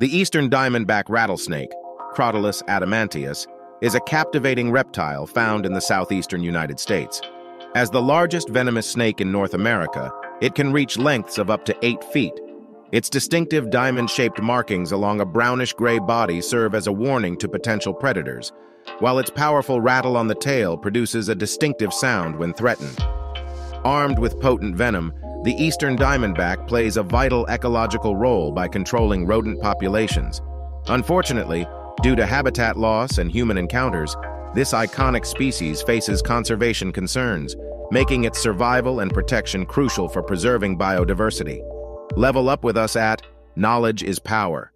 The Eastern Diamondback Rattlesnake, Crotalus adamanteus, is a captivating reptile found in the southeastern United States. As the largest venomous snake in North America, it can reach lengths of up to 8 feet. Its distinctive diamond-shaped markings along a brownish-gray body serve as a warning to potential predators, while its powerful rattle on the tail produces a distinctive sound when threatened. Armed with potent venom, the Eastern Diamondback plays a vital ecological role by controlling rodent populations. Unfortunately, due to habitat loss and human encounters, this iconic species faces conservation concerns, making its survival and protection crucial for preserving biodiversity. Level up with us at Knowledge is Power.